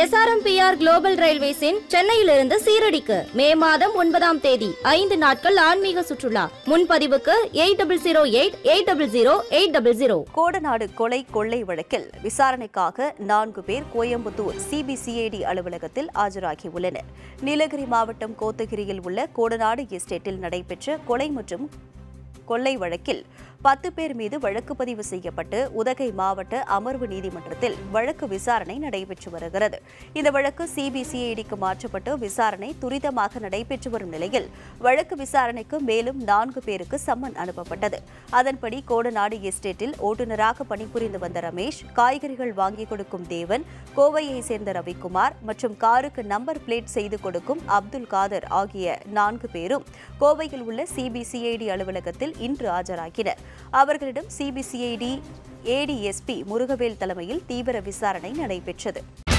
SRMPR Global Railways in Chennai சீரடிக்கு மே மாதம் 9ஆம் தேதி 5 நாட்கள் ஆன்மீக சுற்றுலா முன்பதிவுக்கு 8008800800 கோடநாடு கொலை கொள்ளை வழக்கில் விசாரணைக்காக 4 பேர் கோயம்புத்தூர் CBCID அலுவலகத்தில் ஆஜராகி உள்ளனர். நீலகிரி மாவட்டம் கோத்தகிரியில் உள்ள கோடநாடு எஸ்டேட்டில் நடைபெற்ற கொலை மற்றும் கொள்ளை வழக்கில் 10 பேர் மீது வழக்கு பதிவு செய்யப்பட்டு உதகை மாவட்ட அமர்வு நீதிமன்றத்தில் வழக்கு விசாரணை நடைபெற்று வருகிறது. இந்த வழக்கு CBCIDக்கு மாற்றப்பட்டு விசாரணை துரிதமாக நடைபெற்று வரும் நிலையில் வழக்கு விசாரணைக்கு மேலும் 4 பேருக்கு சம்மன் அனுப்பப்பட்டது. அதன்படி கோடநாடு எஸ்டேட்டில் ஓட்டுநராக பணிபுரிந்து வந்த ரமேஷ், காய்கறிகள் வாங்கி கொடுக்கும் தேவன், கோவையை சேர்ந்த ரவிக்குமார் மற்றும் காருக்கு நம்பர் பிளேட் செய்து கொடுக்கும் அப்துல் காதர் ஆகிய 4 பேரும் கோவையில் உள்ள CBCID அலுவலகத்தில் இன்று ஆஜராகினர். அவர்களிடம் CBCID ADSP முருகவேல் தலைமையில் தீவிர விசாரணை நடைபெற்றது.